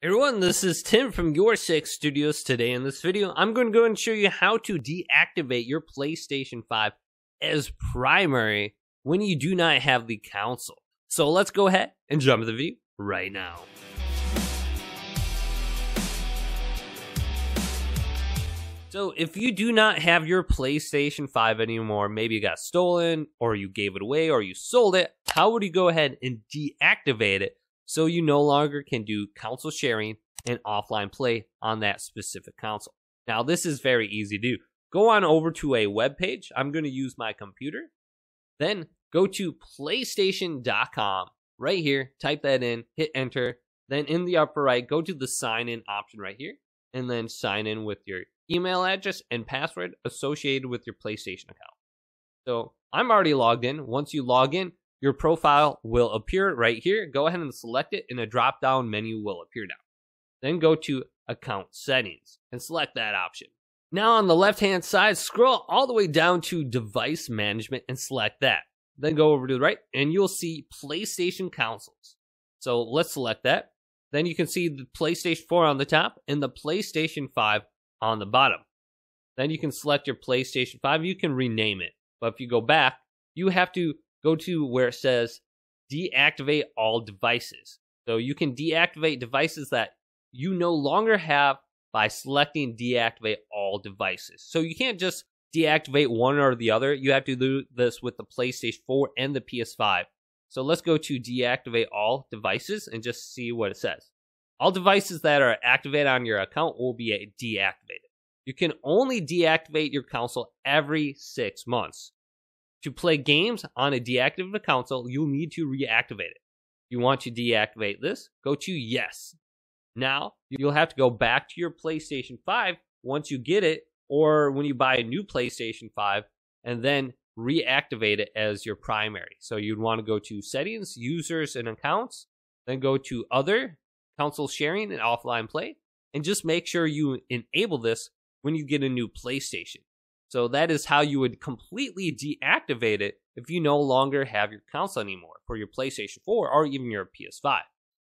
Everyone, this is Tim from Your Six Studios. Today in this video, I'm going to go and show you how to deactivate your PlayStation 5 as primary when you do not have the console. So let's go ahead and jump into the video right now. So if you do not have your PlayStation 5 anymore, maybe it got stolen or you gave it away or you sold it, how would you go ahead and deactivate it? So you no longer can do console sharing and offline play on that specific console. Now this is very easy to do. Go on over to a web page. I'm going to use my computer. Then go to PlayStation.com right here. Type that in, hit enter. Then in the upper right, go to the sign in option right here. And then sign in with your email address and password associated with your PlayStation account. So I'm already logged in. Once you log in, your profile will appear right here. Go ahead and select it and a drop down menu will appear down. Then go to account settings and select that option. Now on the left hand side, scroll all the way down to device management and select that. Then go over to the right and you'll see PlayStation consoles. So let's select that. Then you can see the PlayStation 4 on the top and the PlayStation 5 on the bottom. Then you can select your PlayStation 5. You can rename it. But if you go back, you have to go to where it says deactivate all devices. So you can deactivate devices that you no longer have by selecting deactivate all devices. So you can't just deactivate one or the other. You have to do this with the PlayStation 4 and the PS5. So let's go to deactivate all devices and just see what it says. All devices that are activated on your account will be deactivated. You can only deactivate your console every 6 months. To play games on a deactivated console, you'll need to reactivate it. You want to deactivate this, go to yes. Now, you'll have to go back to your PlayStation 5 once you get it, or when you buy a new PlayStation 5, and then reactivate it as your primary. So you'd want to go to settings, users and accounts, then go to other, console sharing and offline play, and just make sure you enable this when you get a new PlayStation. So that is how you would completely deactivate it if you no longer have your console anymore for your PlayStation 4 or even your PS5.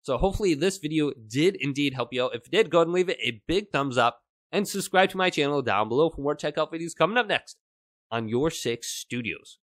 So hopefully this video did indeed help you out. If it did, go ahead and leave it a big thumbs up and subscribe to my channel down below for more tech out videos coming up next on Your Six Studios.